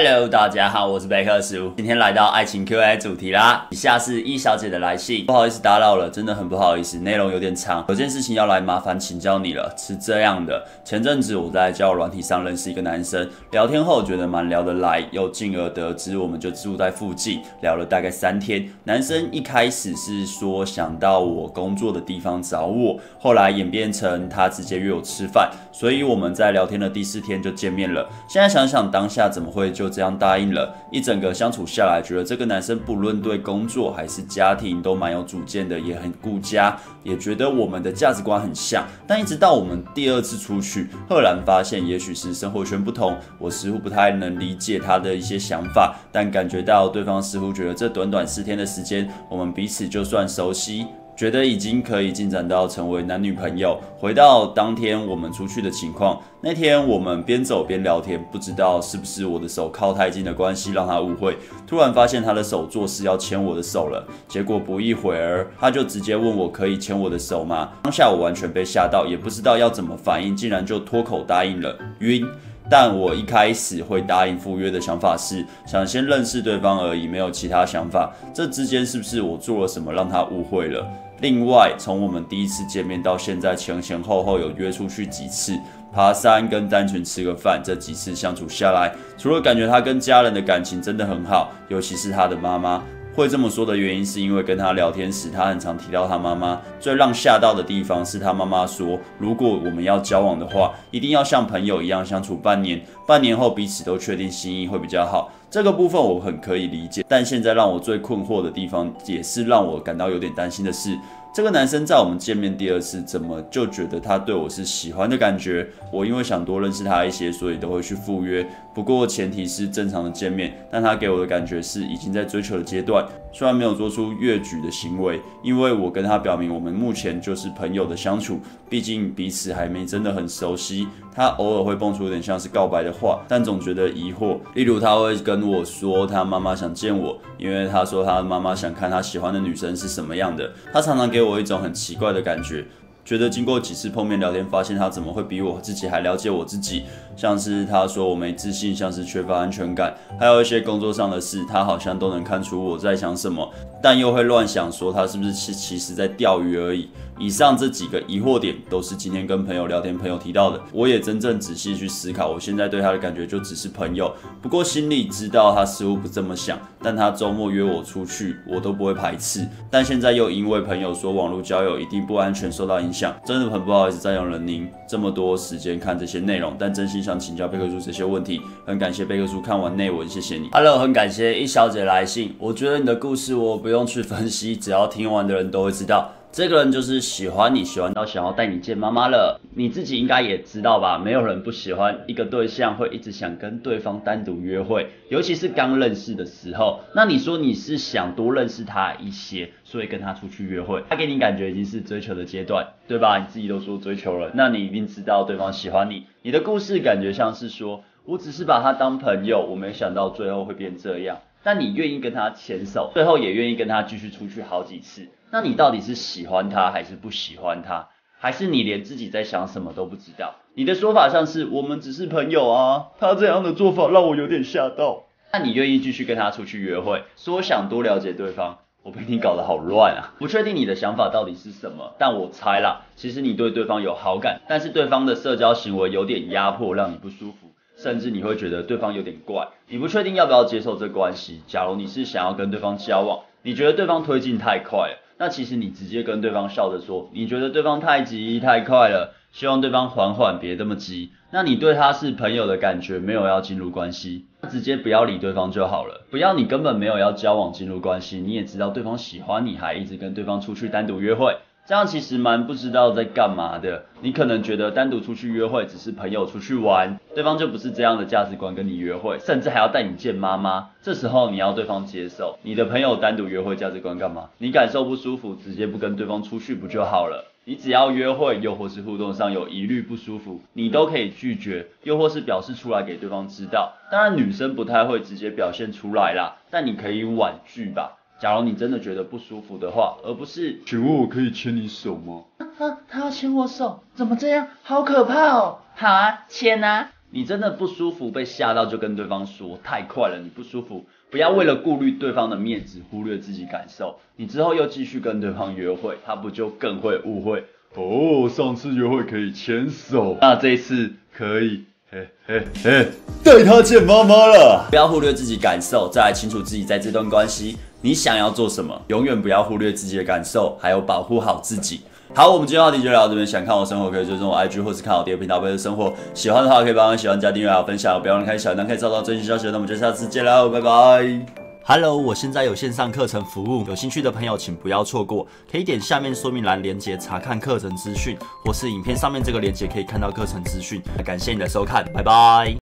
Hello， 大家好，我是贝克15，今天来到爱情 Q&A 主题啦。以下是E小姐的来信，不好意思打扰了，真的很不好意思，内容有点长，有件事情要来麻烦请教你了。是这样的，前阵子我在交友软体上认识一个男生，聊天后觉得蛮聊得来，又进而得知我们就住在附近，聊了大概3天。男生一开始是说想到我工作的地方找我，后来演变成他直接约我吃饭，所以我们在聊天的第4天就见面了。现在想想当下怎么会就这样答应了，一整个相处下来，觉得这个男生不论对工作还是家庭都蛮有主见的，也很顾家，也觉得我们的价值观很像。但一直到我们第2次出去，赫然发现也许是生活圈不同，我似乎不太能理解他的一些想法，但感觉到对方似乎觉得这短4天的时间，我们彼此就算熟悉。觉得已经可以进展到成为男女朋友。回到当天我们出去的情况，那天我们边走边聊天，不知道是不是我的手靠太近的关系让他误会，突然发现他的手做事要牵我的手了。结果不一会儿，他就直接问我可以牵我的手吗？当下我完全被吓到，也不知道要怎么反应，竟然就脱口答应了。晕。但我一开始会答应赴约的想法是想先认识对方而已，没有其他想法。这之间是不是我做了什么让他误会了？另外，从我们第1次见面到现在，前后后有约出去几次，爬山跟单纯吃个饭，这几次相处下来，除了感觉他跟家人的感情真的很好，尤其是他的妈妈。会这么说的原因是因为跟他聊天时，他很常提到他妈妈。最让吓到的地方是他妈妈说，如果我们要交往的话，一定要像朋友一样相处半年，半年后彼此都确定心意会比较好。这个部分我很可以理解，但现在让我最困惑的地方，也是让我感到有点担心的是，这个男生在我们见面第2次，怎么就觉得他对我是喜欢的感觉？我因为想多认识他一些，所以都会去赴约。不过前提是正常的见面，但他给我的感觉是已经在追求的阶段，虽然没有做出越矩的行为，因为我跟他表明我们目前就是朋友的相处，毕竟彼此还没真的很熟悉。他偶尔会蹦出有点像是告白的话，但总觉得疑惑。例如他会跟我说他妈妈想见我，因为他说他妈妈想看他喜欢的女生是什么样的。他常常给我一种很奇怪的感觉，觉得经过几次碰面聊天，发现他怎么会比我自己还了解我自己？像是他说我没自信，像是缺乏安全感，还有一些工作上的事，他好像都能看出我在想什么，但又会乱想说他是不是其实在钓鱼而已。以上这几个疑惑点都是今天跟朋友聊天，朋友提到的。我也真正仔细去思考，我现在对他的感觉就只是朋友。不过心里知道他似乎不这么想，但他周末约我出去，我都不会排斥。但现在又因为朋友说网络交友一定不安全，受到影响，真的很不好意思占用了您这么多时间看这些内容，但真心想请教贝克書这些问题，很感谢贝克書看完内文，谢谢你。Hello， 很感谢E小姐来信，我觉得你的故事我不用去分析，只要听完的人都会知道。这个人就是喜欢你，喜欢到想要带你见妈妈了。你自己应该也知道吧，没有人不喜欢一个对象，会一直想跟对方单独约会，尤其是刚认识的时候。那你说你是想多认识他一些，所以跟他出去约会，他给你感觉已经是追求的阶段，对吧？你自己都说追求了，那你一定知道对方喜欢你。你的故事感觉像是说，我只是把他当朋友，我没想到最后会变这样。但你愿意跟他牵手，最后也愿意跟他继续出去好几次，那你到底是喜欢他还是不喜欢他？还是你连自己在想什么都不知道？你的说法像是我们只是朋友啊，他这样的做法让我有点吓到。那你愿意继续跟他出去约会，说想多了解对方。我被你搞得好乱啊！不确定你的想法到底是什么，但我猜啦，其实你对对方有好感，但是对方的社交行为有点压迫，让你不舒服。甚至你会觉得对方有点怪，你不确定要不要接受这关系。假如你是想要跟对方交往，你觉得对方推进太快了，那其实你直接跟对方笑着说，你觉得对方太急太快了，希望对方缓缓别这么急。那你对他是朋友的感觉，没有要进入关系，直接不要理对方就好了。不要你根本没有要交往进入关系，你也知道对方喜欢你，还一直跟对方出去单独约会。这样其实蛮不知道在干嘛的，你可能觉得单独出去约会只是朋友出去玩，对方就不是这样的价值观跟你约会，甚至还要带你见妈妈。这时候你要对方接受你的朋友单独约会价值观干嘛？你感受不舒服，直接不跟对方出去不就好了？你只要约会又或是互动上有疑虑不舒服，你都可以拒绝，又或是表示出来给对方知道。当然女生不太会直接表现出来啦，但你可以婉拒吧。假如你真的觉得不舒服的话，而不是请问我可以牵你手吗？他要牵我手，怎么这样？好可怕哦！好啊，牵啊！你真的不舒服被吓到就跟对方说，太快了，你不舒服，不要为了顾虑对方的面子忽略自己感受，你之后又继续跟对方约会，他不就更会误会哦，上次约会可以牵手，那这一次可以嘿嘿嘿，带他见妈妈了。不要忽略自己感受，再来清楚自己在这段关系你想要做什么，永远不要忽略自己的感受，还有保护好自己。好，我们今天话题就聊到这边。想看我生活可以追踪我 IG 或是看我第二频道《贝的生活》。喜欢的话可以帮我喜欢加订阅还有分享，不要忘了开小铃铛可以收到最新消息。那我们就下次见喽，拜拜。Hello， 我现在有线上课程服务，有兴趣的朋友请不要错过，可以点下面说明栏连结查看课程资讯，或是影片上面这个连结可以看到课程资讯。感谢你的收看，拜拜。